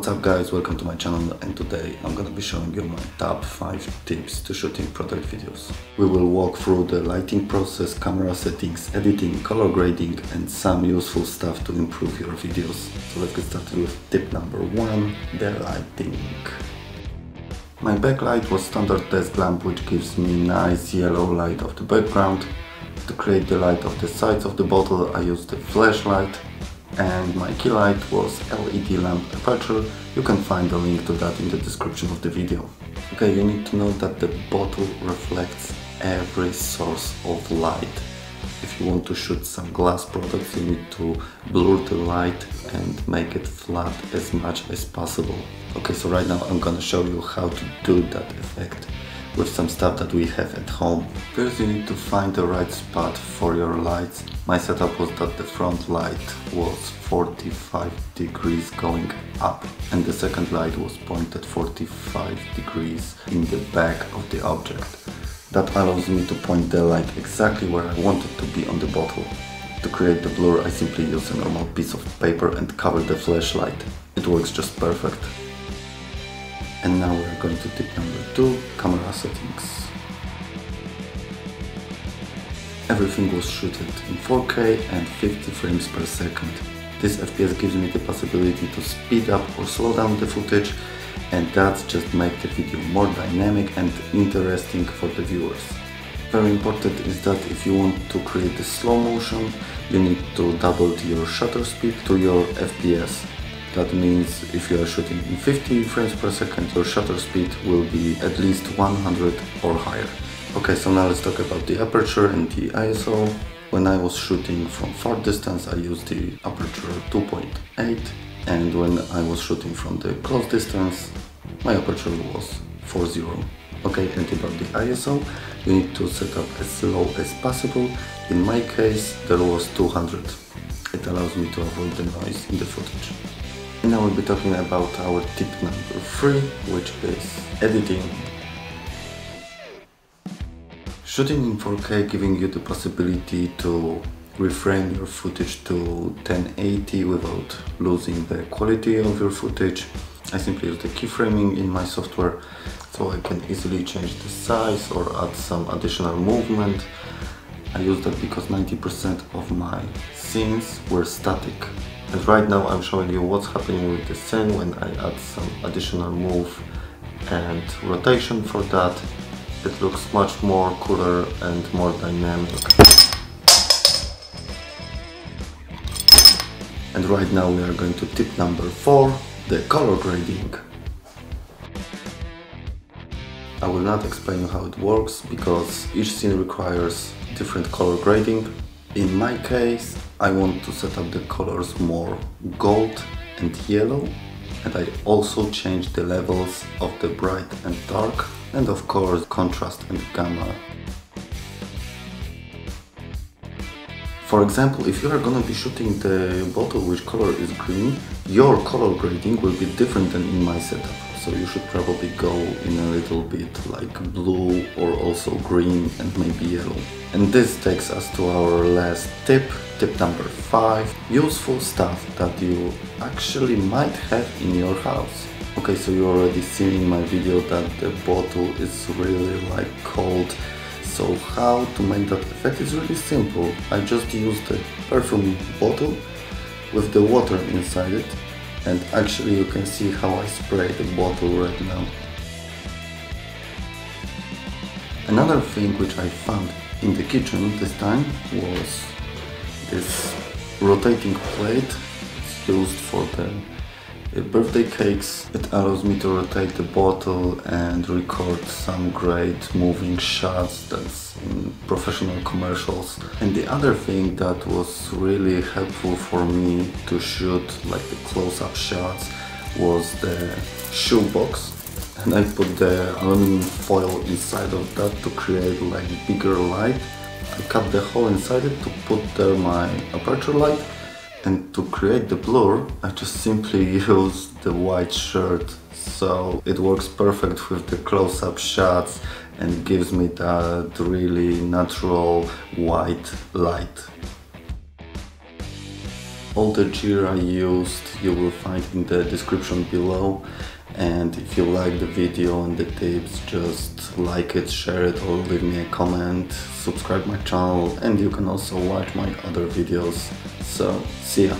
What's up guys, welcome to my channel, and today I'm gonna be showing you my top 5 tips to shooting product videos. We will walk through the lighting process, camera settings, editing, color grading and some useful stuff to improve your videos. So let's get started with tip number 1, the lighting. My backlight was standard desk lamp, which gives me nice yellow light of the background. To create the light of the sides of the bottle I used the flashlight. And my key light was LED lamp Aputure. You can find a link to that in the description of the video. Okay, you need to know that the bottle reflects every source of light. If you want to shoot some glass products, you need to blur the light and make it flat as much as possible. Okay, so right now I'm gonna show you how to do that effect with some stuff that we have at home. First, you need to find the right spot for your lights. My setup was that the front light was 45 degrees going up and the second light was pointed 45 degrees in the back of the object. That allows me to point the light exactly where I want it to be on the bottle. To create the blur, I simply use a normal piece of paper and cover the flashlight. It works just perfect. And now we are going to tip number 2, camera settings. Everything was shooted in 4K and 50 frames per second. This FPS gives me the possibility to speed up or slow down the footage, and that just makes the video more dynamic and interesting for the viewers. Very important is that if you want to create a slow motion, you need to double your shutter speed to your FPS. That means if you are shooting in 50 frames per second, your shutter speed will be at least 100 or higher. Okay, so now let's talk about the aperture and the ISO. When I was shooting from far distance, I used the aperture 2.8, and when I was shooting from the close distance, my aperture was 40. Okay, and about the ISO, you need to set up as low as possible. In my case, there was 200. It allows me to avoid the noise in the footage. And now we'll be talking about our tip number 3, which is editing. Shooting in 4K giving you the possibility to reframe your footage to 1080 without losing the quality of your footage. I simply use the keyframing in my software, so I can easily change the size or add some additional movement. I use that because 90% of my scenes were static. And right now I'm showing you what's happening with the scene when I add some additional move and rotation for that. It looks much more cooler and more dynamic. And right now we are going to tip number 4, the color grading. I will not explain how it works because each scene requires different color grading. In my case, I want to set up the colors more gold and yellow, and I also change the levels of the bright and dark, and of course contrast and gamma. For example, if you are gonna be shooting the bottle which color is green, your color grading will be different than in my setup. So you should probably go in a little bit like blue or also green and maybe yellow. And this takes us to our last tip, tip number 5. Useful stuff that you actually might have in your house. Okay, so you already seen in my video that the bottle is really like cold. So how to make that effect is really simple. I just used a perfume bottle with the water inside it. And actually you can see how I spray the bottle right now. Another thing which I found in the kitchen this time was this rotating plate. It's used for the birthday cakes. It allows me to rotate the bottle and record some great moving shots that's in professional commercials. And the other thing that was really helpful for me to shoot like the close-up shots was the shoe box, and I put the aluminum foil inside of that to create like bigger light. I cut the hole inside it to put there my aperture light. And to create the blur, I just simply use the white shirt, so it works perfect with the close-up shots and gives me that really natural white light. All the gear I used you will find in the description below, and if you like the video and the tips, just like it, share it, or leave me a comment, subscribe my channel, and you can also watch my other videos. So see ya!